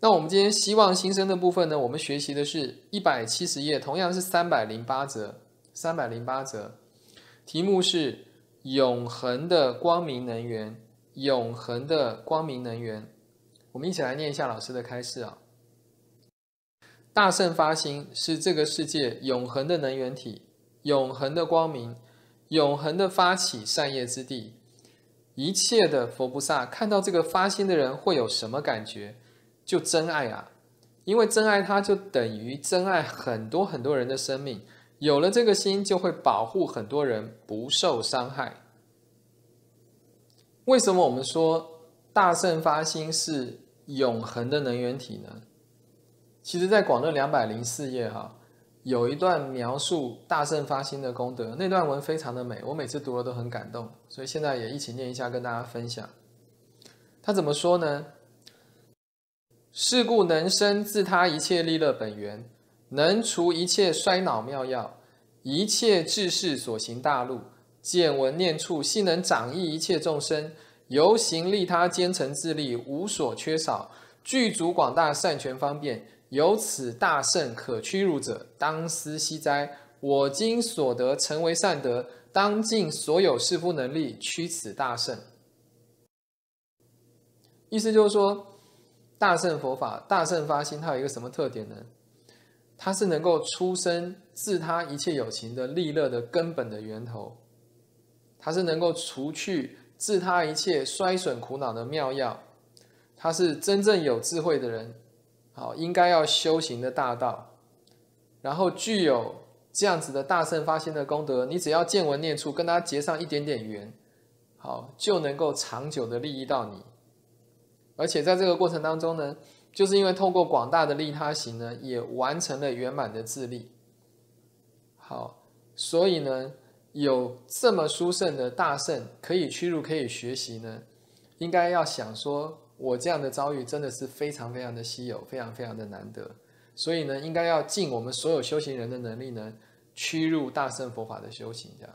那我们今天希望新生的部分呢，我们学习的是170页，同样是308则，题目是永恒的光明能源，永恒的光明能源。我们一起来念一下老师的开示啊。大圣发心是这个世界永恒的能源体，永恒的光明，永恒的发起善业之地。一切的佛菩萨看到这个发心的人会有什么感觉？就真爱啊，因为真爱它就等于真爱很多很多人的生命，有了这个心就会保护很多人不受伤害。为什么我们说大圣发心是永恒的能源体呢？其实在广论204页哈，有一段描述大圣发心的功德，那段文非常的美，我每次读了都很感动，所以现在也一起念一下跟大家分享。他怎么说呢？是故能生自他一切利乐本源，能除一切衰恼妙药，一切智士所行大路，见闻念处悉能长益一切众生，由行利他兼诚自利，无所缺少，具足广大善权方便，由此大圣可屈辱者，当思惜哉！我今所得成为善德，当尽所有士夫能力，驱此大圣。意思就是说，大圣佛法、大圣发心，它有一个什么特点呢？它是能够出生自他一切有情的利乐的根本的源头，它是能够除去自他一切衰损苦恼的妙药，它是真正有智慧的人好应该要修行的大道。然后具有这样子的大圣发心的功德，你只要见闻念处跟他结上一点点缘，好就能够长久的利益到你。而且在这个过程当中呢，就是因为透过广大的利他行呢，也完成了圆满的自利。好，所以呢，有这么殊胜的大圣可以屈辱可以学习呢，应该要想说，我这样的遭遇真的是非常非常的稀有，非常非常的难得，所以呢，应该要尽我们所有修行人的能力呢，屈入大圣佛法的修行这样。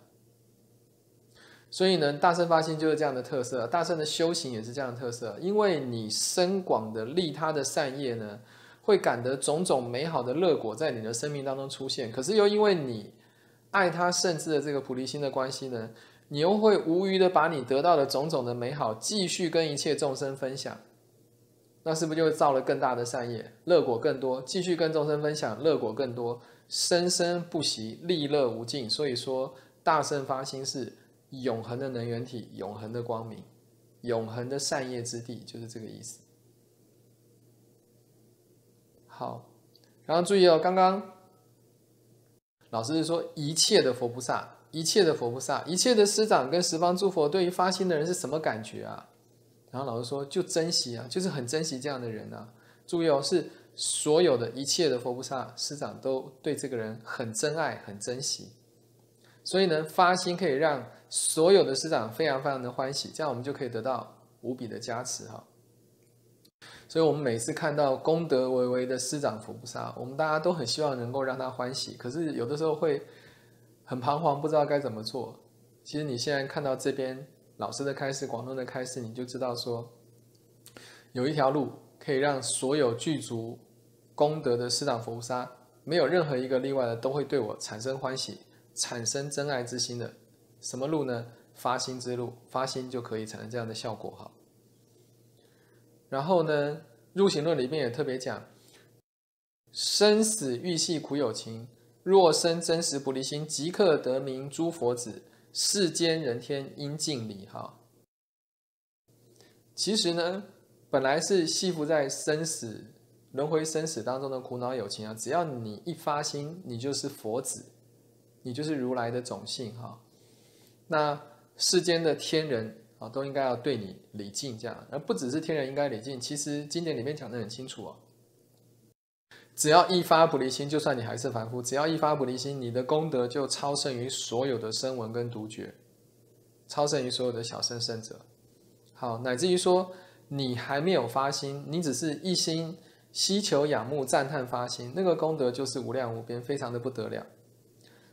所以呢，大圣发心就是这样的特色，大圣的修行也是这样的特色，因为你深广的利他的善业呢，会感得种种美好的乐果在你的生命当中出现，可是又因为你爱他甚至的这个菩提心的关系呢，你又会无余的把你得到的种种的美好继续跟一切众生分享，那是不是就造了更大的善业，乐果更多，继续跟众生分享，乐果更多，生生不息，利乐无尽。所以说大圣发心是永恒的能源体，永恒的光明，永恒的善业之地，就是这个意思。好，然后注意哦，刚刚老师是说一切的佛菩萨，一切的佛菩萨，一切的师长跟十方诸佛对于发心的人是什么感觉啊？然后老师说就珍惜啊，就是很珍惜这样的人啊。注意哦，是所有的一切的佛菩萨师长都对这个人很珍爱很珍惜，所以呢发心可以让所有的师长非常非常的欢喜，这样我们就可以得到无比的加持哈。所以我们每次看到功德巍巍的师长佛菩萨，我们大家都很希望能够让他欢喜，可是有的时候会很彷徨，不知道该怎么做。其实你现在看到这边老师的开示，广论的开示，你就知道说有一条路可以让所有具足功德的师长佛菩萨，没有任何一个例外的都会对我产生欢喜，产生真爱之心的。什么路呢？发心之路，发心就可以产生这样的效果哈。然后呢，入行论里面也特别讲，生死欲系苦有情，若生真实菩提心，即刻得名诸佛子，世间人天应敬礼哈。其实呢，本来是系缚在生死轮回生死当中的苦恼有情啊，只要你一发心，你就是佛子，你就是如来的种性哈。那世间的天人啊，都应该要对你礼敬这样，而不只是天人应该礼敬，其实经典里面讲得很清楚啊。只要一发菩提心，就算你还是凡夫，只要一发菩提心，你的功德就超胜于所有的声闻跟独觉，超胜于所有的小圣圣者。好，乃至于说你还没有发心，你只是一心希求仰慕赞叹发心，那个功德就是无量无边，非常的不得了。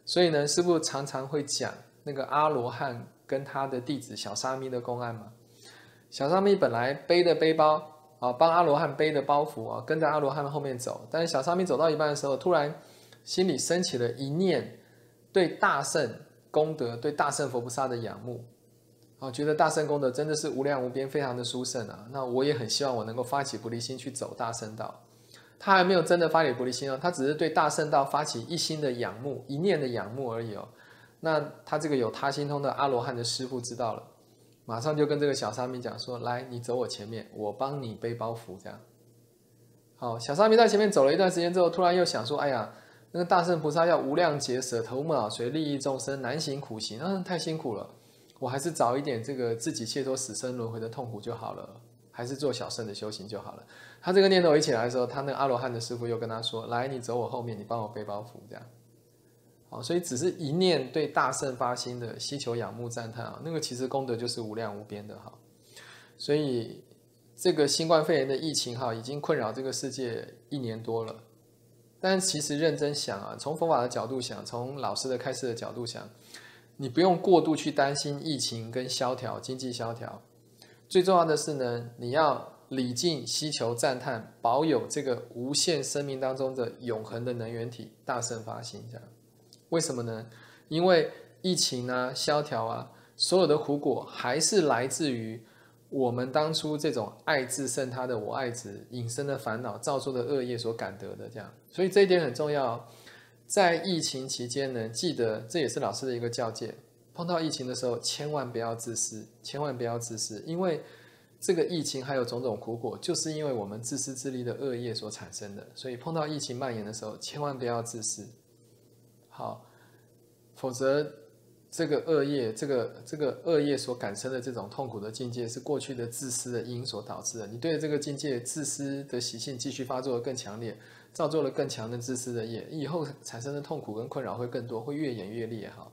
所以呢，师父常常会讲那个阿罗汉跟他的弟子小沙弥的公案嘛。小沙弥本来背的背包啊，帮阿罗汉背的包袱啊，跟着阿罗汉后面走。但是小沙弥走到一半的时候，突然心里升起了一念对大圣功德、对大圣佛菩萨的仰慕啊，觉得大圣功德真的是无量无边，非常的殊胜啊。那我也很希望我能够发起菩提心去走大圣道。 他还没有真的发起菩提心哦，他只是对大圣道发起一心的仰慕、一念的仰慕而已哦。那他这个有他心通的阿罗汉的师父知道了，马上就跟这个小沙弥讲说：“来，你走我前面，我帮你背包袱。”这样。好，小沙弥在前面走了一段时间之后，突然又想说：“哎呀，那个大圣菩萨要无量劫舍头目脑髓利益众生，难行苦行，嗯，太辛苦了，我还是早一点这个自己解脱死生轮回的痛苦就好了。” 还是做小圣的修行就好了。他这个念头一起来的时候，他那阿罗汉的师父又跟他说：“来，你走我后面，你帮我背包袱。”这样，好，所以只是一念对大圣发心的希求、仰慕、赞叹啊，那个其实功德就是无量无边的哈。所以这个新冠肺炎的疫情哈，已经困扰这个世界1年多了。但其实认真想啊，从佛法的角度想，从老师的开示的角度想，你不用过度去担心疫情跟萧条、经济萧条。 最重要的是呢，你要礼敬、希求、赞叹，保有这个无限生命当中的永恒的能源体大圣发心。这样，为什么呢？因为疫情啊、萧条啊，所有的苦果还是来自于我们当初这种爱自胜他的我爱子引生的烦恼、造作的恶业所感得的。这样，所以这一点很重要。在疫情期间呢，记得这也是老师的一个教诫。 碰到疫情的时候，千万不要自私，千万不要自私，因为这个疫情还有种种苦果，就是因为我们自私自利的恶业所产生的。所以碰到疫情蔓延的时候，千万不要自私，好，否则这个恶业所产生的这种痛苦的境界，是过去的自私的因所导致的。你对这个境界自私的习性继续发作的更强烈，造作了更强的自私的业，以后产生的痛苦跟困扰会更多，会越演越烈哈。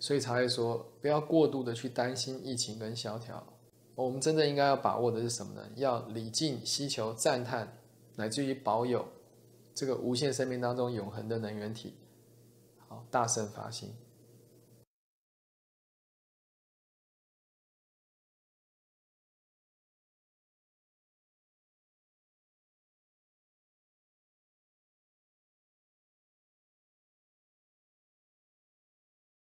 所以才会说，不要过度的去担心疫情跟萧条。我们真正应该要把握的是什么呢？要礼敬、希求、赞叹，乃至于保有这个无限生命当中永恒的能源体。好，大圣发心。